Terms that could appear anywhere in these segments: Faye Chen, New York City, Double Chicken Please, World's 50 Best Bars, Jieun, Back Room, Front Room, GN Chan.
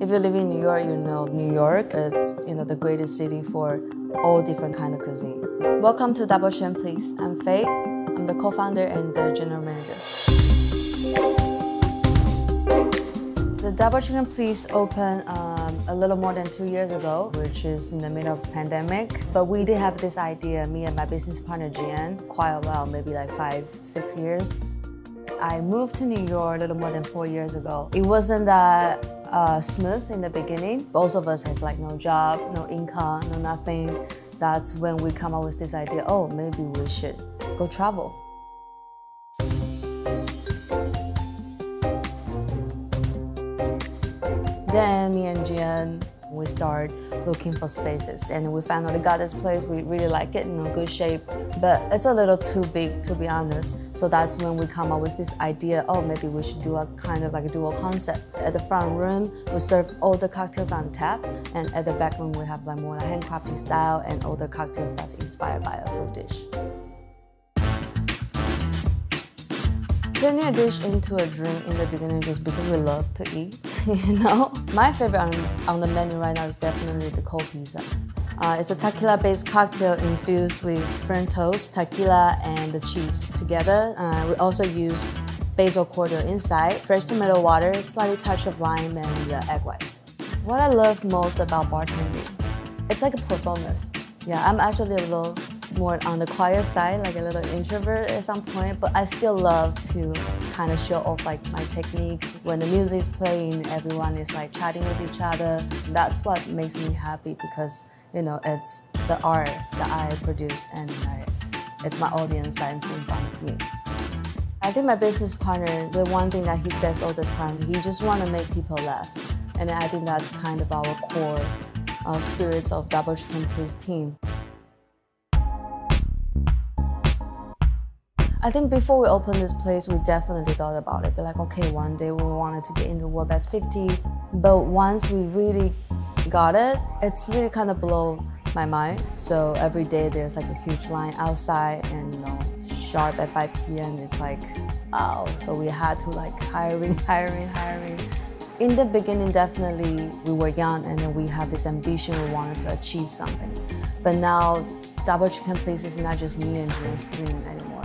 If you live in New York, you know New York is the greatest city for all different kind of cuisine. Welcome to Double Chicken Please. I'm Faye. I'm the co-founder and the general manager. The Double Chicken Please opened a little more than 2 years ago, which is in the middle of the pandemic. But we did have this idea, me and my business partner GN, quite a while, maybe like 5-6 years. I moved to New York a little more than 4 years ago. It wasn't that smooth in the beginning. Both of us has like no job, no income, no nothing. That's when we come up with this idea, oh, maybe we should go travel. Then me and Jieun, we start looking for spaces, and we finally got this place. We really like it, in good shape, but it's a little too big, to be honest. So that's when we come up with this idea, oh, maybe we should do a kind of like a dual concept. At the front room, we serve all the cocktails on tap, and at the back room, we have like more like handcrafted style and all the cocktails that's inspired by a food dish. Turning a dish into a drink in the beginning just because we love to eat, My favorite on the menu right now is definitely the cold pizza. It's a tequila-based cocktail infused with spring toast, tequila, and the cheese together. We also use basil cordial inside, fresh tomato water, slightly touch of lime, and egg white. What I love most about bartending, it's like a performance. Yeah, I'm actually a little more on the quiet side, like a little introvert at some point, but I still love to kind of show off like my techniques. When the music is playing, everyone is like chatting with each other. That's what makes me happy because, it's the art that I produce and it's my audience that's in front of me. I think my business partner, the one thing that he says all the time, he just want to make people laugh. And I think that's kind of our core spirits of Double Chicken Please team. I think before we opened this place, we definitely thought about it. But like, okay, one day we wanted to get into World's Best 50. But once we really got it, it's really kind of blow my mind. So every day there's like a huge line outside, and sharp at 5 p.m. it's like, oh. So we had to like hiring. In the beginning, definitely we were young, and then we have this ambition, we wanted to achieve something. But now, Double Chicken Please is not just me and Jieun's dream anymore.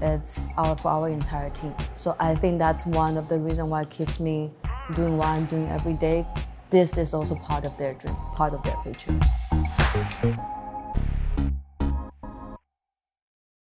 It's for our entire team. So I think that's one of the reasons why it keeps me doing what I'm doing every day. This is also part of their dream, part of their future.